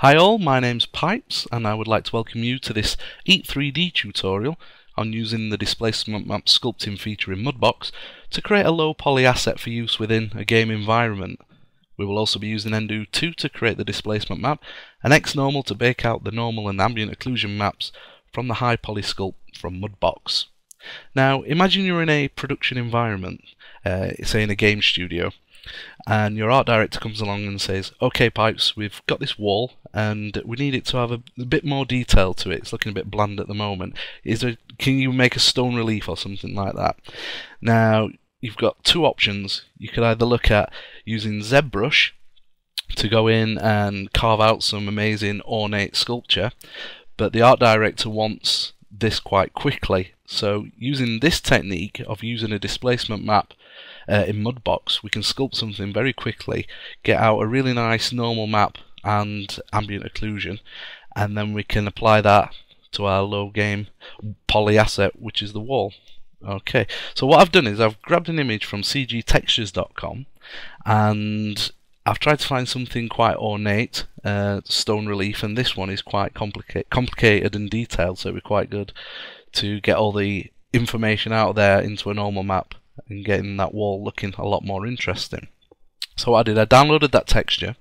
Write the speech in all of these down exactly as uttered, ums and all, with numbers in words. Hi all, my name's Pipes and I would like to welcome you to this Eat three D tutorial on using the Displacement Map Sculpting feature in Mudbox to create a low poly asset for use within a game environment. We will also be using nDo two to create the displacement map and XNormal to bake out the normal and ambient occlusion maps from the high poly sculpt from Mudbox. Now imagine you're in a production environment, uh, say in a game studio, and your art director comes along and says, okay Pipes, we've got this wall and we need it to have a, a bit more detail to it. It's looking a bit bland at the moment. Is there, can you make a stone relief or something like that? Now you've got two options. You could either look at using ZBrush to go in and carve out some amazing ornate sculpture, but the art director wants this quite quickly, so using this technique of using a displacement map Uh, in Mudbox, we can sculpt something very quickly, get out a really nice normal map and ambient occlusion, and then we can apply that to our low game poly asset, which is the wall. Okay, so what I've done is I've grabbed an image from C G Textures dot com and I've tried to find something quite ornate, uh, stone relief, and this one is quite complica- complicated and detailed, so it'd be quite good to get all the information out there into a normal map and getting that wall looking a lot more interesting. So what I did, I downloaded that texture,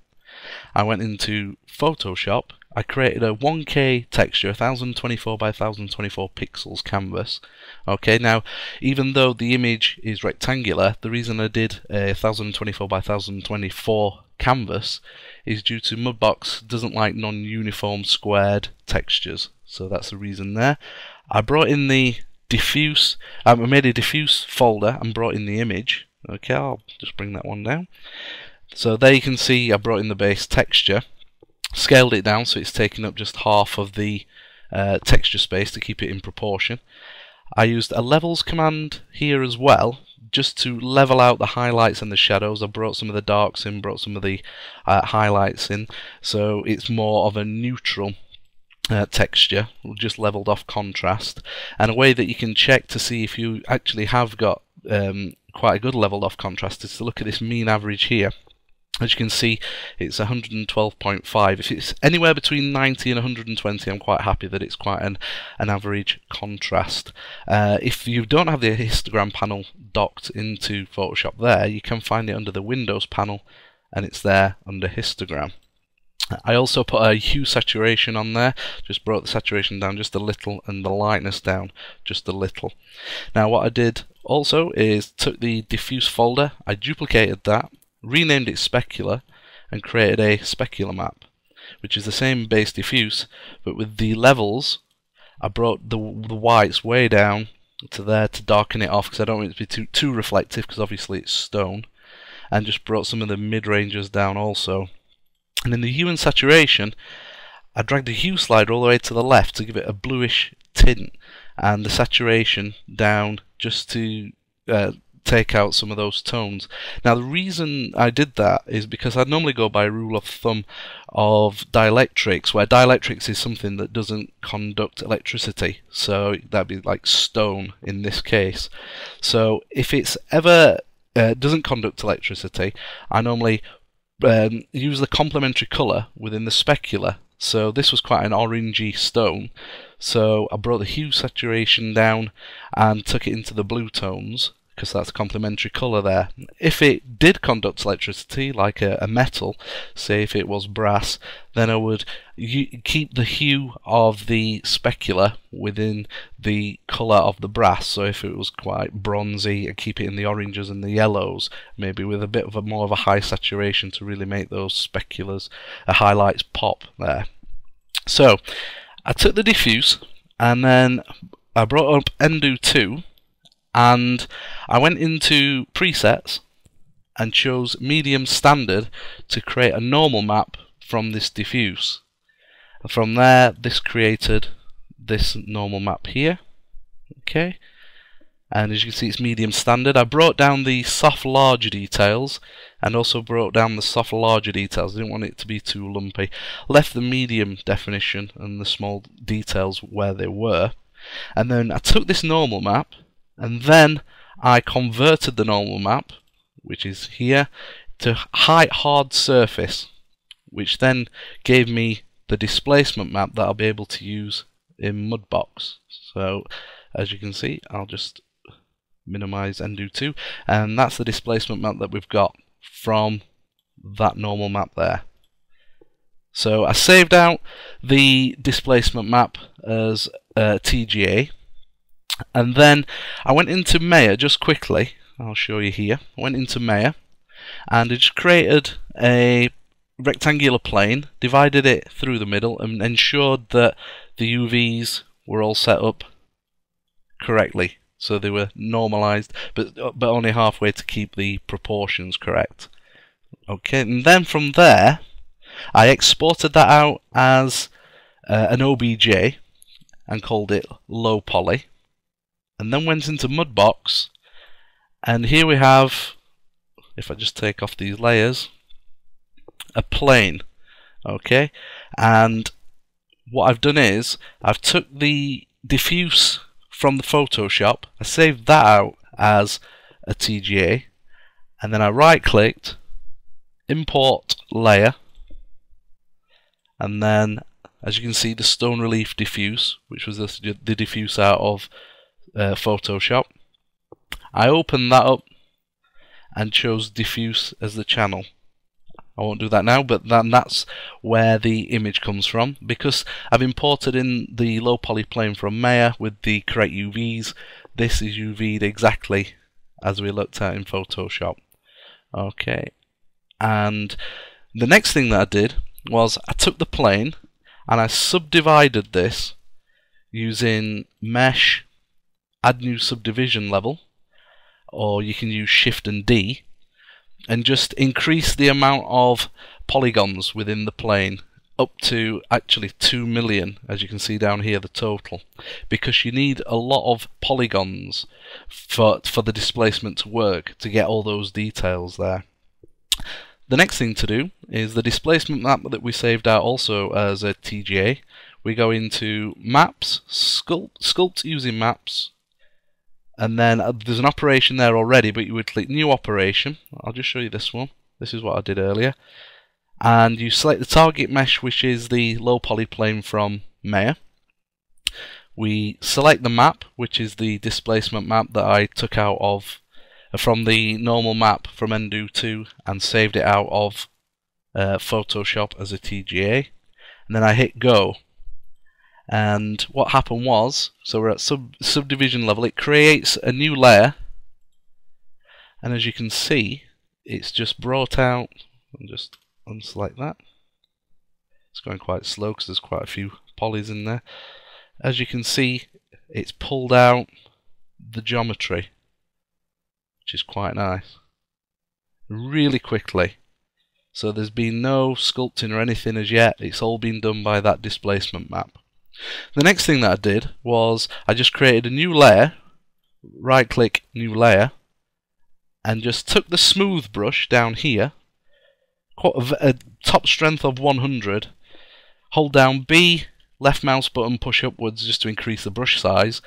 I went into Photoshop, I created a one K texture, one thousand twenty-four by one thousand twenty-four pixels canvas. Okay, now even though the image is rectangular, the reason I did a one thousand twenty-four by one thousand twenty-four canvas is due to Mudbox doesn't like non-uniform squared textures, so that's the reason there. I brought in the diffuse. Um, I made a diffuse folder and brought in the image. Okay, I'll just bring that one down. So there you can see I brought in the base texture, scaled it down so it's taking up just half of the uh, texture space to keep it in proportion. I used a levels command here as well, just to level out the highlights and the shadows. I brought some of the darks in, brought some of the uh, highlights in, so it's more of a neutral Uh, texture, just leveled off contrast, and a way that you can check to see if you actually have got um, quite a good leveled off contrast is to look at this mean average here. As you can see, it's one hundred twelve point five. If it's anywhere between ninety and one hundred twenty, I'm quite happy that it's quite an, an average contrast. Uh, if you don't have the histogram panel docked into Photoshop there, you can find it under the Windows panel, and it's there under histogram. I also put a hue saturation on there, just brought the saturation down just a little and the lightness down just a little. Now what I did also is took the diffuse folder, I duplicated that, renamed it specular and created a specular map, which is the same base diffuse, but with the levels I brought the, the whites way down to there to darken it off, because I don't want it to be too, too reflective, because obviously it's stone, and just brought some of the mid-ranges down also. And in the hue and saturation, I dragged the hue slider all the way to the left to give it a bluish tint, and the saturation down just to uh, take out some of those tones. Now the reason I did that is because I normally go by a rule of thumb of dielectrics, where dielectrics is something that doesn't conduct electricity, so that'd be like stone in this case. So if it's ever uh, doesn't conduct electricity, I normally Um, use the complementary colour within the specular. So this was quite an orangey stone, so I brought the hue saturation down and took it into the blue tones, because that's complementary colour there. If it did conduct electricity, like a, a metal, say if it was brass, then I would keep the hue of the specular within the colour of the brass. So if it was quite bronzy, I'd keep it in the oranges and the yellows, maybe with a bit of a more of a high saturation to really make those speculars, uh, highlights pop there. So I took the diffuse and then I brought up nDo two, and I went into presets and chose medium standard to create a normal map from this diffuse. And from there, this created this normal map here. Okay, and as you can see, it's medium standard. I brought down the soft larger details and also brought down the soft larger details. I didn't want it to be too lumpy. Left the medium definition and the small details where they were. And then I took this normal map, and then I converted the normal map, which is here, to height hard surface, which then gave me the displacement map that I'll be able to use in Mudbox. So as you can see, I'll just minimize n D O two, and that's the displacement map that we've got from that normal map there. So I saved out the displacement map as uh, T G A, and then I went into Maya just quickly. I'll show you here. I went into Maya and it just created a rectangular plane, divided it through the middle, and ensured that the U Vs were all set up correctly, so they were normalized, but but only halfway to keep the proportions correct. Okay, and then from there, I exported that out as uh, an O B J and called it low poly, and then went into Mudbox, and here we have, if I just take off these layers, a plane. Okay, and what I've done is I've took the diffuse from the Photoshop, I saved that out as a T G A, and then I right clicked, import layer, and then as you can see the stone relief diffuse, which was the, the diffuse out of uh, Photoshop. I opened that up and chose diffuse as the channel. I won't do that now, but then that's where the image comes from, because I've imported in the low poly plane from Maya with the correct U Vs. This is U V'd exactly as we looked at in Photoshop. Okay, and the next thing that I did was I took the plane and I subdivided this using mesh, add new subdivision level, or you can use shift and D, and just increase the amount of polygons within the plane up to actually two million, as you can see down here, the total, because you need a lot of polygons for, for the displacement to work, to get all those details there. The next thing to do is the displacement map that we saved out also as a T G A. We go into Maps, Sculpt, Sculpt using Maps, and then uh, there's an operation there already, but you would click new operation. I'll just show you this one. This is what I did earlier, and you select the target mesh, which is the low poly plane from Maya. We select the map, which is the displacement map that I took out of uh, from the normal map from n D O two and saved it out of uh, Photoshop as a T G A, and then I hit go. And what happened was, so we're at sub subdivision level, it creates a new layer, and as you can see, it's just brought out, and just unselect that. It's going quite slow because there's quite a few polys in there. As you can see, it's pulled out the geometry, which is quite nice, really quickly. So there's been no sculpting or anything as yet, it's all been done by that displacement map. The next thing that I did was I just created a new layer, right click new layer, and just took the smooth brush down here, a top strength of one hundred, hold down B, left mouse button, push upwards just to increase the brush size,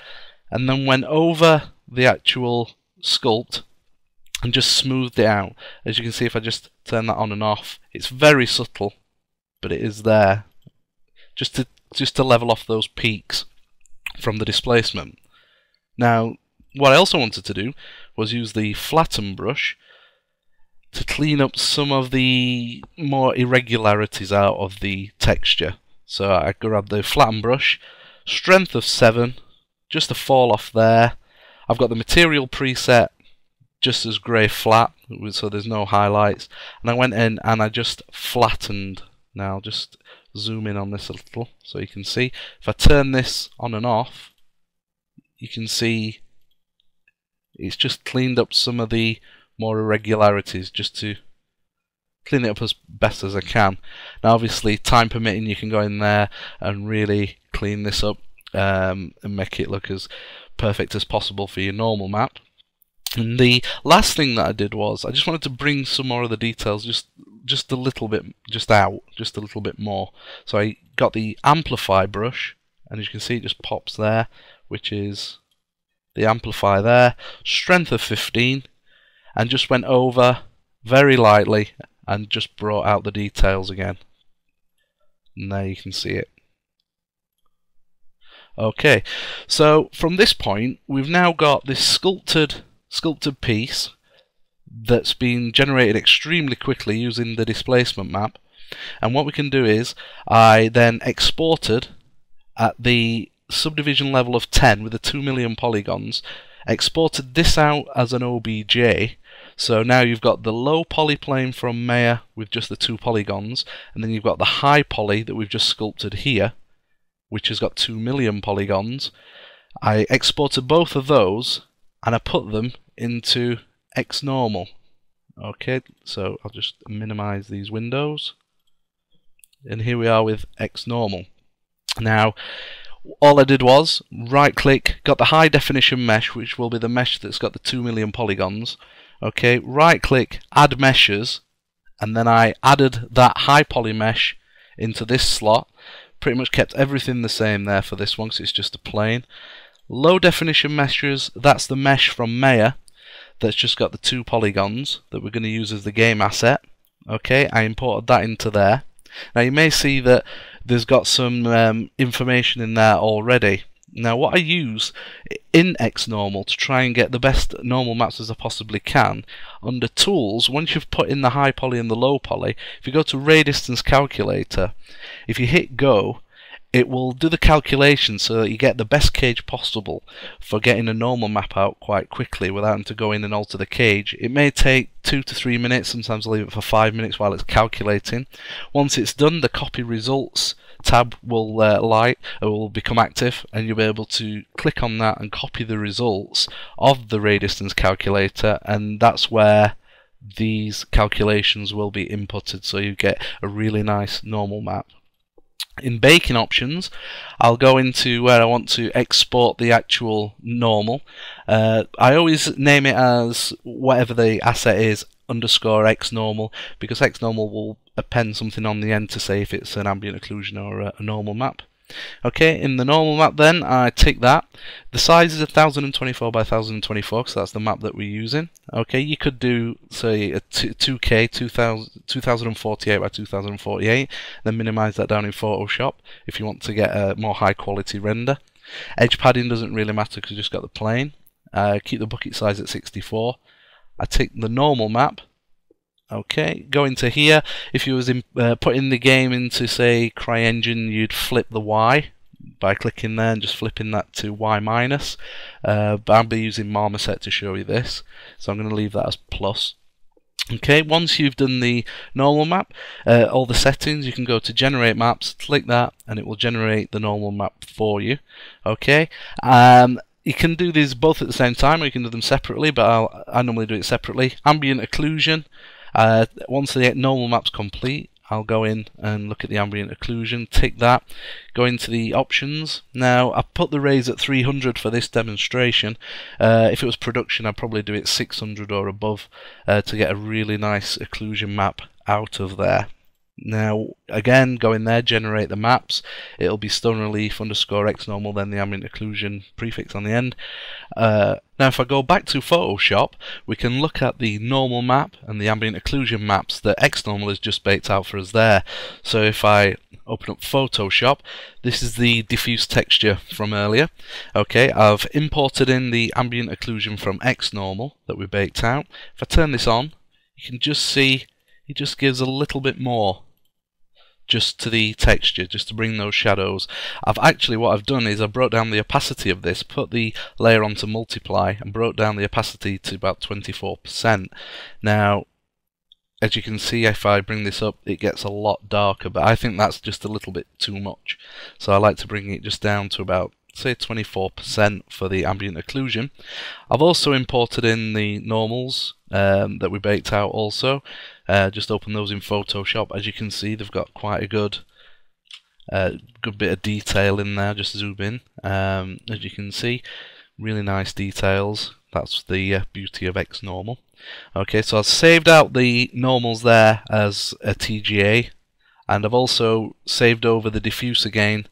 and then went over the actual sculpt and just smoothed it out. As you can see, if I just turn that on and off, it's very subtle, but it is there just to just to level off those peaks from the displacement. Now, what I also wanted to do was use the flatten brush to clean up some of the more irregularities out of the texture. So I grabbed the flatten brush, strength of seven, just a fall off there. I've got the material preset just as grey flat, so there's no highlights, and I went in and I just flattened. Now just zoom in on this a little so you can see. If I turn this on and off, you can see it's just cleaned up some of the more irregularities, just to clean it up as best as I can. Now obviously, time permitting, you can go in there and really clean this up um, and make it look as perfect as possible for your normal map. And the last thing that I did was I just wanted to bring some more of the details just just a little bit just out just a little bit more. So I got the amplify brush, and as you can see, it just pops there, which is the amplify there, strength of fifteen, and just went over very lightly and just brought out the details again. Now you can see it. Okay, so from this point we've now got this sculpted sculpted piece that's been generated extremely quickly using the displacement map, and what we can do is I then exported at the subdivision level of ten with the two million polygons, exported this out as an O B J. So now you've got the low poly plane from Maya with just the two polygons, and then you've got the high poly that we've just sculpted here, which has got two million polygons. I exported both of those and I put them into XNormal. Okay, so I'll just minimize these windows, and here we are with XNormal. Now all I did was right click, got the high definition mesh, which will be the mesh that's got the two million polygons. Okay, right click, add meshes, and then I added that high poly mesh into this slot. Pretty much kept everything the same there for this one because it's just a plane. Low definition meshes, that's the mesh from Maya that's just got the two polygons that we're going to use as the game asset. Okay, I imported that into there. Now you may see that there's got some um, information in there already. Now what I use in XNormal to try and get the best normal maps as I possibly can, under Tools, once you've put in the high poly and the low poly, if you go to Ray Distance Calculator, if you hit go, it will do the calculation so that you get the best cage possible for getting a normal map out quite quickly without having to go in and alter the cage. It may take two to three minutes, sometimes I'll leave it for five minutes while it's calculating. Once it's done, the copy results tab will uh, light, it will become active, and you'll be able to click on that and copy the results of the ray distance calculator, and that's where these calculations will be inputted, so you get a really nice normal map. In baking options, I'll go into where I want to export the actual normal. Uh, I always name it as whatever the asset is, underscore XNormal, because XNormal will append something on the end to say if it's an ambient occlusion or a, a normal map. Okay, in the normal map then, I tick that. The size is one thousand twenty-four by one thousand twenty-four, so that's the map that we're using. Okay, you could do, say, a two K, two thousand forty-eight by two thousand forty-eight, then minimize that down in Photoshop if you want to get a more high quality render. Edge padding doesn't really matter because you've just got the plane. Uh, keep the bucket size at sixty-four. I tick the normal map. Okay, go into here. If you was in, uh, putting the game into, say, CryEngine, you'd flip the Y by clicking there and just flipping that to Y minus. Uh, but I'll be using Marmoset to show you this, so I'm going to leave that as plus. Okay, once you've done the normal map, uh, all the settings, you can go to Generate Maps, click that, and it will generate the normal map for you. Okay. Um, You can do these both at the same time, or you can do them separately, but I'll, I normally do it separately. Ambient occlusion. Uh, once the normal map's complete, I'll go in and look at the ambient occlusion, tick that, go into the options. Now, I put the rays at three hundred for this demonstration. Uh, if it was production, I'd probably do it six hundred or above uh, to get a really nice occlusion map out of there. Now, again, go in there, generate the maps. It'll be stone relief underscore XNormal, then the ambient occlusion prefix on the end. Uh, now, if I go back to Photoshop, we can look at the normal map and the ambient occlusion maps that XNormal has just baked out for us there. So if I open up Photoshop, this is the diffuse texture from earlier. Okay, I've imported in the ambient occlusion from XNormal that we baked out. If I turn this on, you can just see it just gives a little bit more just to the texture, just to bring those shadows. I've actually, what I've done is I brought down the opacity of this, put the layer onto multiply and brought down the opacity to about twenty-four percent. Now, as you can see, if I bring this up, it gets a lot darker, but I think that's just a little bit too much. So I like to bring it just down to about, say, twenty-four percent for the ambient occlusion. I've also imported in the normals um, that we baked out also. Uh, just open those in Photoshop. As you can see, they've got quite a good uh, good bit of detail in there. Just zoom in. Um, as you can see, really nice details. That's the uh, beauty of XNormal. Okay, so I've saved out the normals there as a T G A, and I've also saved over the diffuse again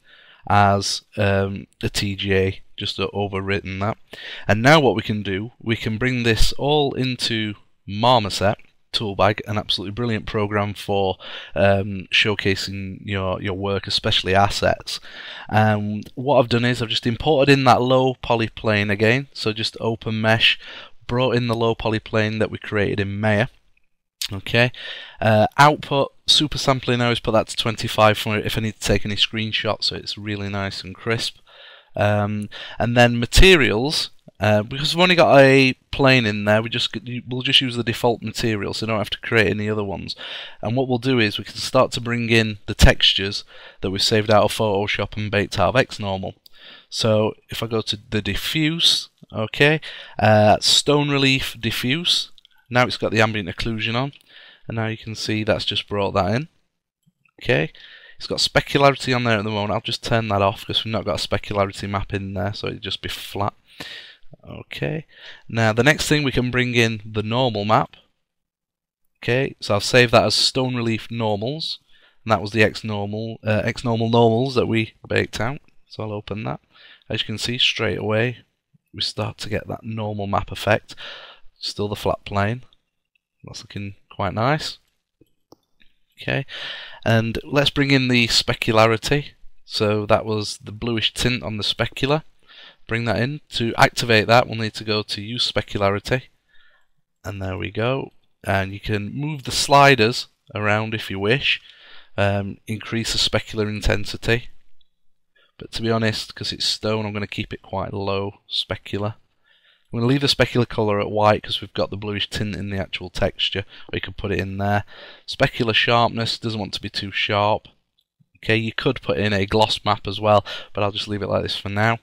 as um, a T G A, just overwritten that. And now what we can do, we can bring this all into Marmoset. Toolbag, an absolutely brilliant program for um, showcasing your your work, especially assets. Um, what I've done is I've just imported in that low polyplane again, so just open mesh, brought in the low polyplane that we created in Maya. Okay, uh, output super sampling. I always put that to twenty-five for if I need to take any screenshots, so it's really nice and crisp. Um, and then materials. Uh, because we've only got a plane in there, we just we'll just use the default material, so you don't have to create any other ones. And what we'll do is we can start to bring in the textures that we've saved out of Photoshop and baked out of XNormal. So if I go to the diffuse, okay, uh, stone relief diffuse. Now it's got the ambient occlusion on, and now you can see that's just brought that in. Okay. It's got specularity on there at the moment. I'll just turn that off because we've not got a specularity map in there, so it'll just be flat. Okay, now the next thing we can bring in the normal map. Okay, so I'll save that as stone relief normals, and that was the XNormal uh, XNormal normals that we baked out. So I'll open that. As you can see, straight away we start to get that normal map effect. Still the flat plane. That's looking quite nice. Okay, and let's bring in the specularity. So that was the bluish tint on the specular. Bring that in. To activate that, we'll need to go to use specularity, and there we go. And you can move the sliders around if you wish, um, increase the specular intensity, but to be honest, because it's stone, I'm going to keep it quite low specular. I'm going to leave the specular colour at white because we've got the bluish tint in the actual texture, or you could put it in there. Specular sharpness, doesn't want to be too sharp. Okay, you could put in a gloss map as well, but I'll just leave it like this for now.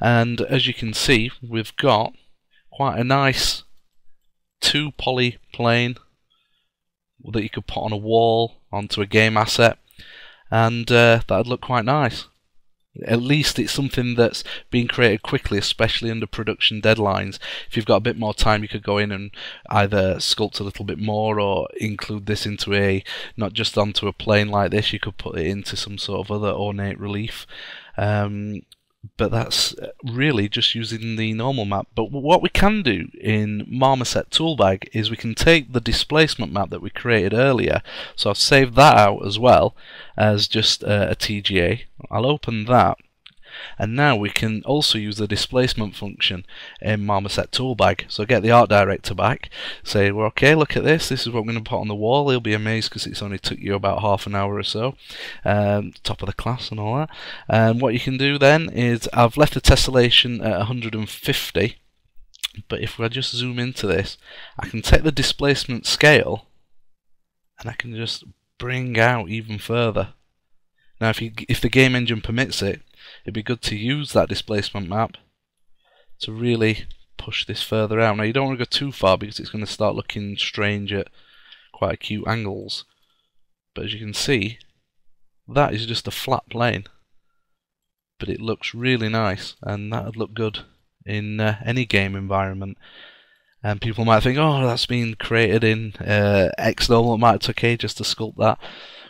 And as you can see, we've got quite a nice two poly plane that you could put on a wall onto a game asset, and uh, that'd look quite nice. At least it's something that's being created quickly, especially under production deadlines. If you've got a bit more time, you could go in and either sculpt a little bit more, or include this into a, not just onto a plane like this, you could put it into some sort of other ornate relief. Um, But that's really just using the normal map. But what we can do in Marmoset Toolbag is we can take the displacement map that we created earlier. So I've saved that out as well as just a, a T G A. I'll open that, and now we can also use the displacement function in Marmoset Toolbag. So get the art director back, say, well, okay, look at this, this is what I'm going to put on the wall. He'll be amazed because it's only took you about half an hour or so, um, top of the class and all that. And what you can do then is, I've left the tessellation at one hundred fifty, but if I just zoom into this, I can take the displacement scale and I can just bring out even further. Now if, you, if the game engine permits it, it'd be good to use that displacement map to really push this further out. Now you don't want to go too far because it's going to start looking strange at quite acute angles, but as you can see, that is just a flat plane, but it looks really nice, and that would look good in uh, any game environment. And people might think, oh, that's been created in uh, XNormal, it might have took ages to sculpt that.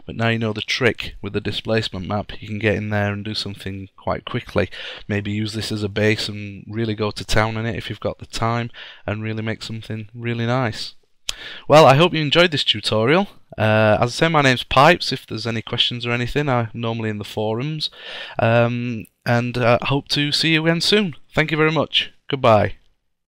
But now you know the trick with the displacement map. You can get in there and do something quite quickly. Maybe use this as a base and really go to town in it if you've got the time, and really make something really nice. Well, I hope you enjoyed this tutorial. Uh, as I say, my name's Pipes. If there's any questions or anything, I'm normally in the forums. Um, and I uh, hope to see you again soon. Thank you very much. Goodbye.